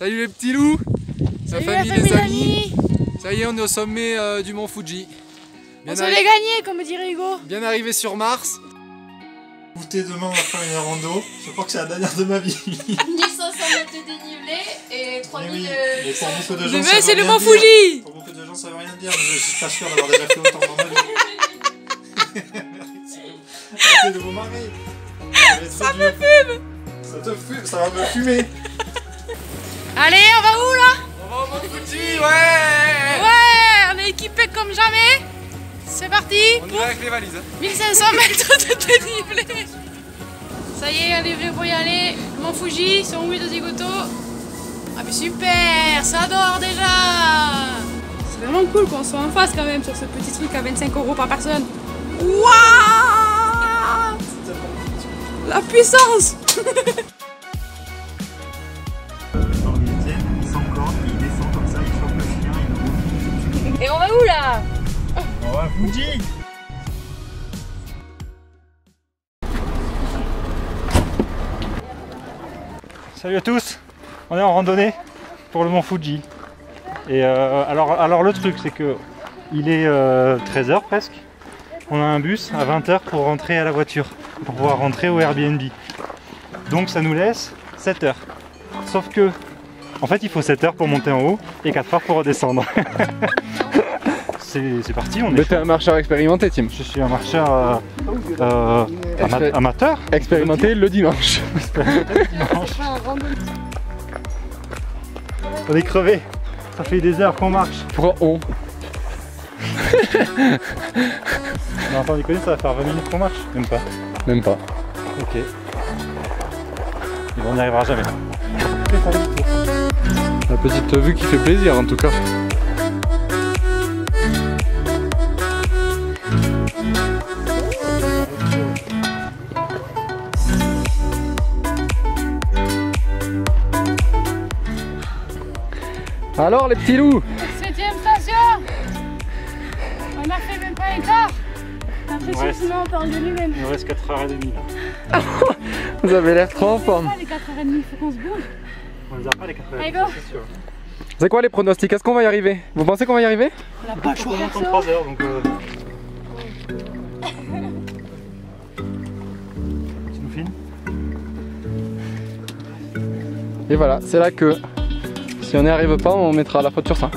Salut les petits loups. Salut la famille, les amis. Ça y est, on est au sommet du Mont Fuji. Bien on se l'est gagné, comme dirait Hugo. Bien arrivé sur Mars. Goûter demain, on va faire une rando. Je crois que c'est la dernière de ma vie. 1500 mètres de dénivelé et 3000... Mais pour beaucoup de gens, mais ça veut rien dire. Fuji. Pour beaucoup de gens, ça veut rien dire. Je suis pas sûr d'avoir déjà fait autant dans ma vie. Arrêtez de vous marrer. Ça me fume. Ça te fume, ça va me fumer. Allez, on va où là? On va au Mont Fuji, ouais. Ouais, on est équipés comme jamais. C'est parti. On y va avec les valises. 1500 mètres de dénivelé. Ça y est, on est venu pour y aller. Mont Fuji, sur route de Kyoto. Ah mais super, ça dort déjà. C'est vraiment cool qu'on soit en face quand même sur ce petit truc à 25 € par personne. Waouh, la puissance. Et on va où là? On va à Fuji. Salut à tous, on est en randonnée pour le Mont Fuji. Et alors le truc c'est que il est 13 h presque. On a un bus à 20 h pour rentrer à la voiture, pour pouvoir rentrer au Airbnb. Donc ça nous laisse 7 h. Sauf que en fait il faut 7 h pour monter en haut et 4 h pour redescendre. C'est parti, on est. Mais t'es un marcheur expérimenté, Tim. Je suis un marcheur amateur. Expérimenté le dimanche. On est crevé. Ça fait des heures qu'on marche. Pourquoi on? Non, attends, déconner, ça va faire 20 minutes qu'on marche. Même pas. Même pas. Ok. Et on n'y arrivera jamais. La petite vue qui fait plaisir en tout cas. Alors les petits loups, 7ème station. On a fait même pas une heure. Après sinon on parle de lui-même. Il nous reste 4 h 30 là. Vous avez l'air trop en forme. On les 4 h 30, faut qu'on se bouge. On les a pas les 4 h 30, c'est sûr. C'est quoi les pronostics? Est-ce qu'on va y arriver? Vous pensez qu'on va y arriver? On n'a pas le choix. On a 3 h donc... Tu nous filmes? Et voilà, c'est là que... Si on n'y arrive pas, on mettra la faute sur ça.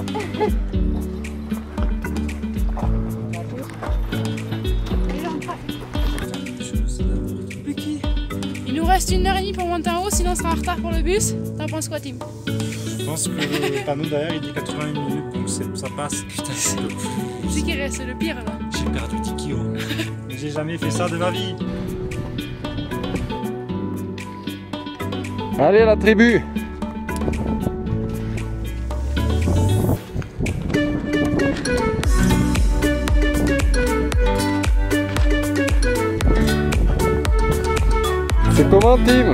Il nous reste 1 h 30 pour monter en haut, sinon on sera en retard pour le bus. T'en penses quoi, Tim? Je pense que le panneau derrière il dit 81 minutes, donc ça passe. Putain, c'est le pire. C'est qui reste le pire là? J'ai perdu 10 kilos. J'ai jamais fait ça de ma vie. Allez, la tribu! C'est comment, Tim?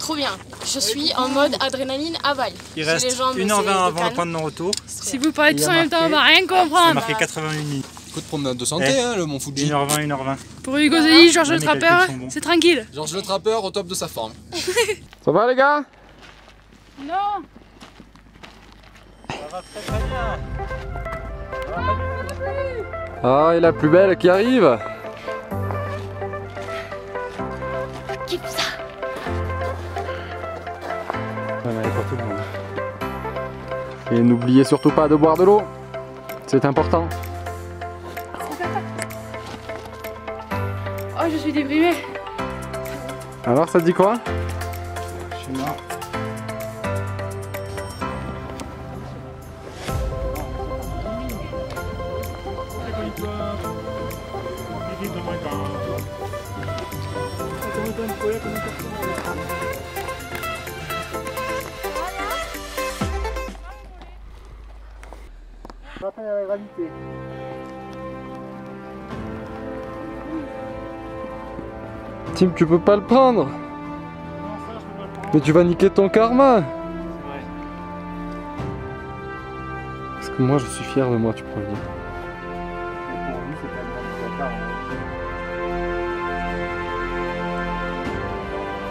Trop bien. Je suis en mode adrénaline avale. Il reste 1 h 20 avant le point de non-retour. Si vous parlez tous en même temps, on va rien comprendre. C'est marqué 88 minutes. Écoute, promenade de santé, hein, le Mont Fuji. 1 h 20, 1 h 20. Pour Hugo, Zélie, Georges le Trappeur, c'est tranquille. Georges le Trappeur au top de sa forme. Ça va, les gars? Non. Ça va très très bien. Ah, et la plus belle qui arrive. Kiffe ça. Ouais, mais pour tout le monde. Et n'oubliez surtout pas de boire de l'eau. C'est important. Oh, je suis déprimée. Alors, ça te dit quoi? Je suis mort. Rappel à la gravité. Tim, tu peux pas le prendre. Non, ça, je peux pas le prendre. Mais tu vas niquer ton karma. C'est vrai. Parce Parce que moi, je suis fier de moi, tu pourrais le dire.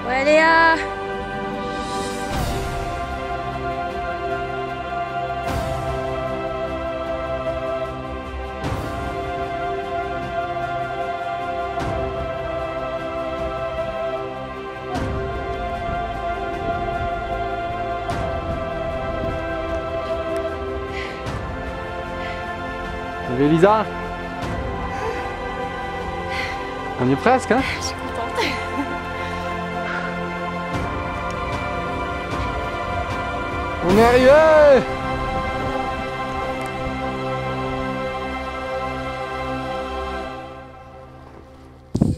Ouais, Léa! Salut Elisa! On y est presque, hein? Je suis contente. On est arrivé!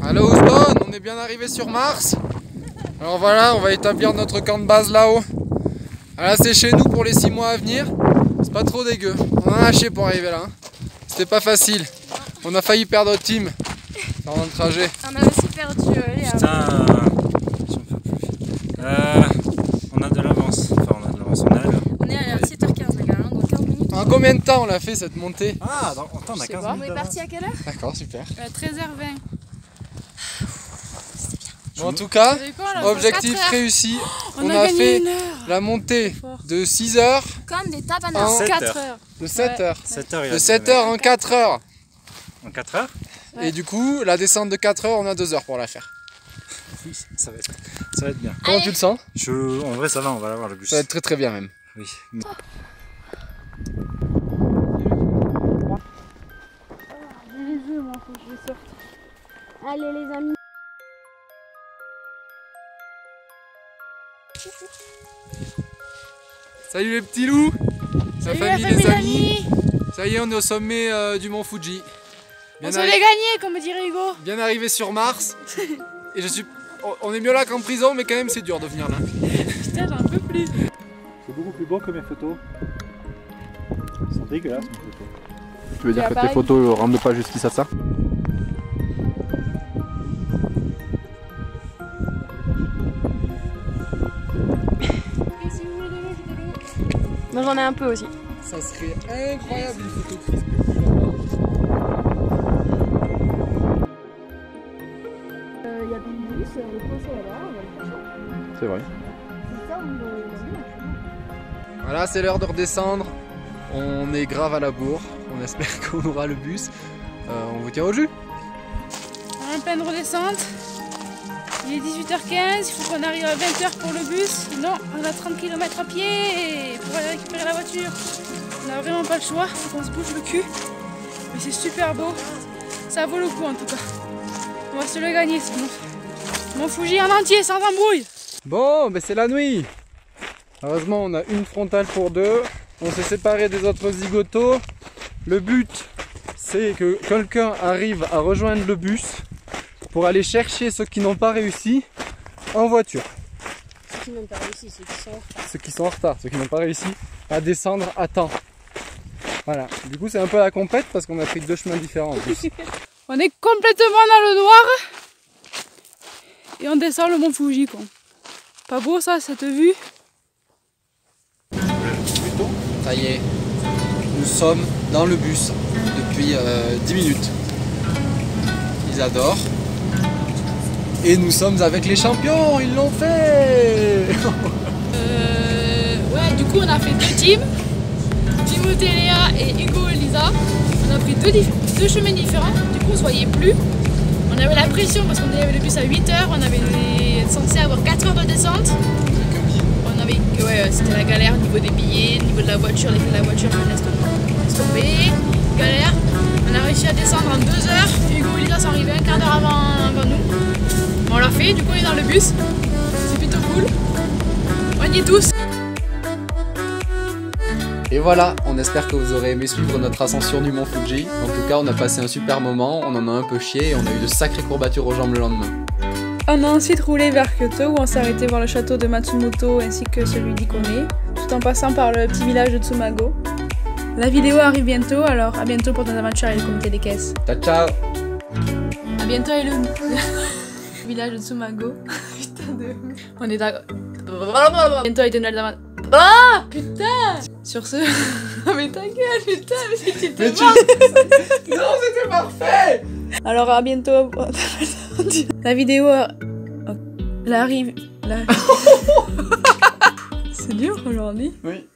Allô Houston, on est bien arrivé sur Mars. Alors voilà, on va établir notre camp de base là-haut. Là c'est chez nous pour les 6 mois à venir. C'est pas trop dégueu. On a lâché pour arriver là. C'était pas facile. On a failli perdre Tim pendant le trajet. On a aussi perdu Léa. Putain, j'en peux plus. On a de l'avance. Enfin, on a de l'avance. On est allé à 7h15, les gars. Dans 15 minutes. En combien de temps on a fait cette montée? Ah, attends, on a 15 minutes. On est parti à quelle heure? D'accord, super. 13h20. C'était bien. Bon, en tout cas, objectif réussi. On a fait la montée de 6h. Comme des tabanas. En 4h. De 7h. De 7h en 4h. En 4h? Ouais. Et du coup, la descente de 4h, on a 2h pour la faire. Oui, ça va être bien. Comment tu le sens? En vrai, ça va, on va l'avoir le bus. Ça va être très très bien même. Oui. Allez les amis. Salut les petits loups. Salut la famille, les amis. Ça y est, on est au sommet du Mont Fuji. On se l'est gagné, comme dirait Hugo. Bien arrivé sur Mars. Et on est mieux là qu'en prison, mais quand même c'est dur de venir là. Putain, j'en peux plus. C'est beaucoup plus beau que mes photos. Elles sont dégueulasses mes photos. Tu veux dire que tes photos rendent pas justice à ça? Moi j'en ai un peu aussi. Ça serait incroyable une photo prise. C'est vrai. Voilà, c'est l'heure de redescendre. On est grave à la bourre. On espère qu'on aura le bus. On vous tient au jus. En pleine redescente. Il est 18h15. Il faut qu'on arrive à 20h pour le bus. Non, on a 30 km à pied pour aller récupérer la voiture. On n'a vraiment pas le choix. Il faut qu'on se bouge le cul. Mais c'est super beau. Ça vaut le coup en tout cas. On va se le gagner ce move. Mont Fuji en entier, sans embrouille. Bon, mais c'est la nuit. Heureusement, on a une frontale pour deux. On s'est séparés des autres zigotos. Le but, c'est que quelqu'un arrive à rejoindre le bus pour aller chercher ceux qui n'ont pas réussi en voiture. Ceux qui n'ont pas réussi, ceux qui sont en retard. Ceux qui sont en retard, ceux qui n'ont pas réussi à descendre à temps. Voilà. Du coup, c'est un peu la compète parce qu'on a pris deux chemins différents en plus. On est complètement dans le noir. Et on descend le Mont Fuji, quoi. Pas beau ça, cette vue? Ça y est, nous sommes dans le bus depuis 10 minutes. Ils adorent. Et nous sommes avec les champions, ils l'ont fait. Ouais, du coup on a fait deux teams. Jimothée, Léa et Hugo, Elisa. On a pris deux chemins différents, du coup on se voyait plus. On avait la pression parce qu'on avait le bus à 8h, on avait censé avoir 4h de descente. On avait que ouais, c'était la galère au niveau des billets, au niveau de la voiture, les clés de la voiture, laisse tomber, galère. On a réussi à descendre en 2h, Hugo et Lisa sont arrivés un quart d'heure avant nous. Bon, on l'a fait, du coup on est dans le bus, c'est plutôt cool. On y est tous. Et voilà, on espère que vous aurez aimé suivre notre ascension du Mont Fuji. En tout cas, on a passé un super moment, on en a un peu chié et on a eu de sacrées courbatures aux jambes le lendemain. On a ensuite roulé vers Kyoto où on s'est arrêté voir le château de Matsumoto ainsi que celui d'Ikone, tout en passant par le petit village de Tsumago. La vidéo arrive bientôt, alors à bientôt pour ton aventure et le comité des caisses. Ciao ciao. À bientôt Elon. Village de Tsumago. Putain de... On est d'accord. Bientôt Elon. Ah putain. Sur ce... mais ta gueule, putain, mais si tu t'es Non, c'était parfait. Alors à bientôt. La vidéo... La rive... La... C'est dur aujourd'hui. Oui.